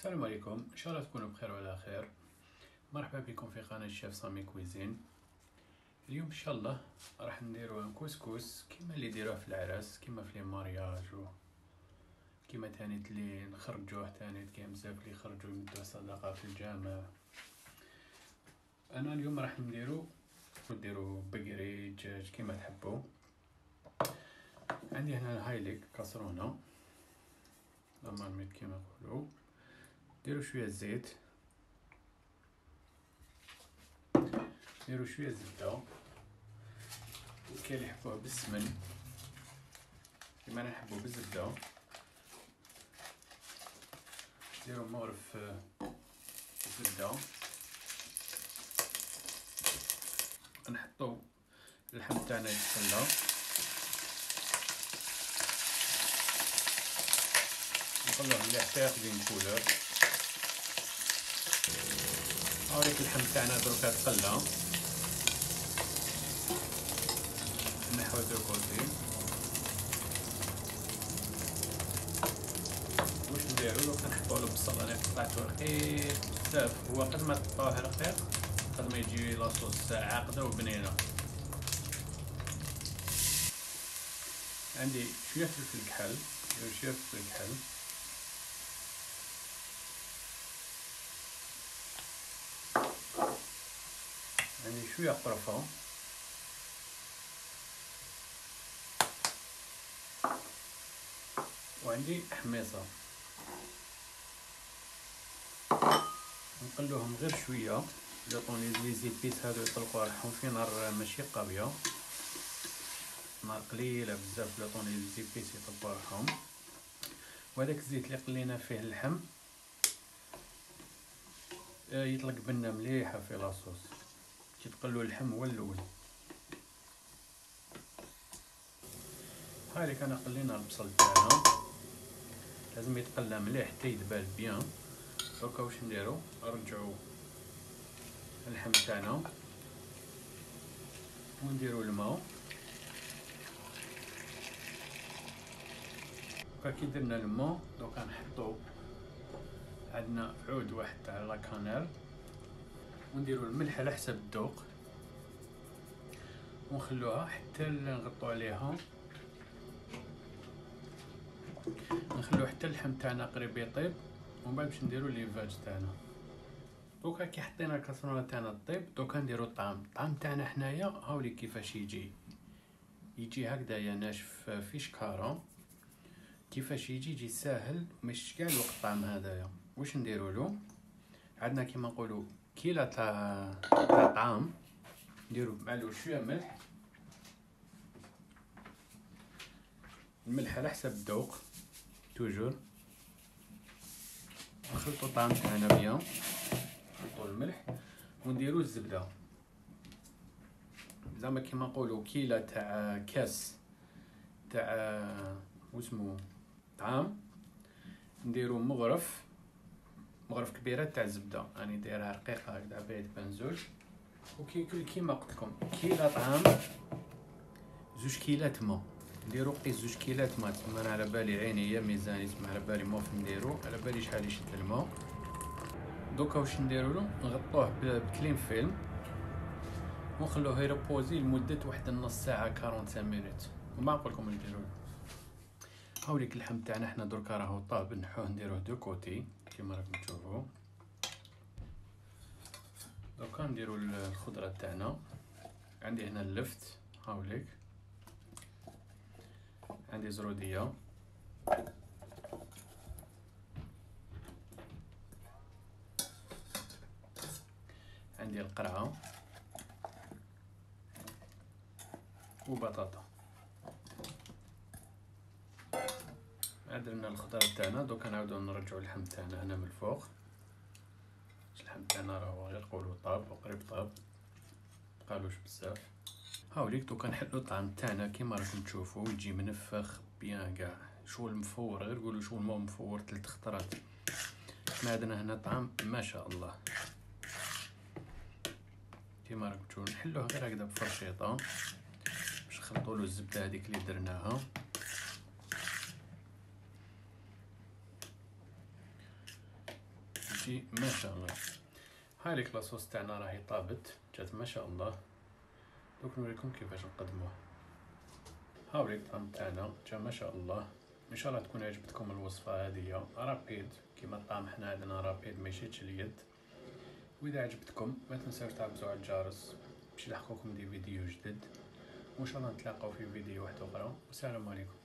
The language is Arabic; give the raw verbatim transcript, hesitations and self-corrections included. السلام عليكم، ان شاء الله تكونوا بخير وعلى خير. مرحبا بكم في قناه الشيف سامي كويزين. اليوم ان شاء الله راح نديروا كوسكوس كيما اللي يديروه في العراس، كيما في لي مارياج، و كيما تاني اللي نخرجوه تاني كاين بزاف اللي يخرجوا يمدوه صدقه في الجامع. انا اليوم راح نديروا نديروا بقري، دجاج، كيما تحبوا. عندي هنا الهايليك كاسرونه نورمالميت كيما نقولوا. نديرو شويه زيت، نديرو شويه زبده، وكاين اللي يحبوها بالسمن كيما انا نحبو بالزبده. نديرو مورف زبده، نحطو اللحم تاعنا يتسلى، نخلوه مليح حتى ياخدين كولور. هاوريك اللحم تاعنا دروكا تقلى، نحو دروكوزي. واش نديرو لو كنحطولو بصل؟ انا قطعتو رقيق بزاف، هو قد ما تقطعوه رقيق قد ما يجي لاصوص عاقدة وبنينة. عندي شوية فلفل كحل، شوية فلفل كحل، عندي شوية قرفة، وعندي حميصة. نقلوهم غير شوية، يعطوني لي زيبيس هادو يطلقو راحهم في نار ماشي قوية، نار قليلة بزاف، يعطوني لي زيبيس يطلقو راحهم. وهداك الزيت اللي قلينا فيه اللحم يطلق بنا مليحة في لاصوص، كي تقلو اللحم هو الاول. هاي اللي كان قلينا البصل تاعنا، لازم يتقلى مليح حتى يدبال بيان. دوكا واش نديرو؟ نرجعو اللحم تاعنا ونديرو الماء. دوكا كي درنا الماء، دوكا نحطو عندنا عود واحد تاع لاكانيل، ونديرو الملح على حسب الذوق، ونخلوها حتى نغطو عليها، نخلو حتى اللحم تاعنا قريب يطيب، ومن بعد باش نديرو ليفاج تاعنا. دوكا كي حطينا الكاسرونه تاعنا طيب، دوكا نديرو الطعم. الطعم تاعنا حنايا هاولي كيفاش يجي، يجي هكذايا ناشف في شكاره، كيفاش يجي يجي ساهل ومش كاع الوقت الطعم هذايا. واش نديرولو؟ عندنا كيما نقولو كيلا تاع تاع طعام، نديرو معلو شويه ملح، الملح على حسب الذوق توجور، نخلطو الطعام تاعنا بيان، نحطو الملح ونديرو الزبده. زعما كيما نقولو كيلا تاع كاس تاع واسمو طعام، نديرو مغرف مغرف كبيره تاع الزبده، راني يعني دايرها رقيقه هكذا باهي تبان زوج. وكي كيما قلتلكم كيلا طعام زوج كيلات ما، نديرو قيس زوج كيلات ما. تما انا على بالي عيني هي ميزاني، تما على بالي موف نديرو، على بالي شحال يشد الماء. دوكا واش نديرولو؟ نغطوه بكلين فيلم ونخلوه يربوزي لمده واحد النص ساعه، خمسة وأربعين مينوت، وما نقولكم نديرولو. هاوليك اللحم تاعنا حنا دركا راهو طاب، نحوه نديروه دو كوتي كيما راكم تشوفوا. دوكا نديرو الخضره تاعنا، عندي هنا اللفت، هاوليك عندي زروديه، عندي القرعه، وبطاطا. درنا الخضار تاعنا، دوكا نعاودو نرجعو اللحم تاعنا هنا من الفوق. اللحم تاعنا راهو غير قولو طاب وقريب طاب، مبقالوش بزاف. هاوليك دوكا نحلو الطعم تاعنا كيما راكم تشوفو، يجي منفخ بيان قاع، شغل مفور، غير قولو شغل مو مفور تلت خطرات. حنا عندنا هنا طعم ما شاء الله كيما راكم تشوفو. نحلوه غير هكذا بفرشيطه باش نخلطولو الزبده هذيك اللي درناها، شي ما شاء الله. هاي الكلاصوص تاعنا راهي طابت جات ما شاء الله. دوك نوريكم كيفاش نقدموها. هاو الطعم تاعنا جا ما شاء الله. ان شاء الله تكون عجبتكم الوصفه هذه رابيد كيما الطعم حنا عندنا رابيد ماشيتش اليد. واذا عجبتكم ما تنساوش تعبزوا على الجرس باش يلحقوكم دي فيديو جدد، وان شاء الله نتلاقاو في فيديو واحد اخرى. والسلام عليكم.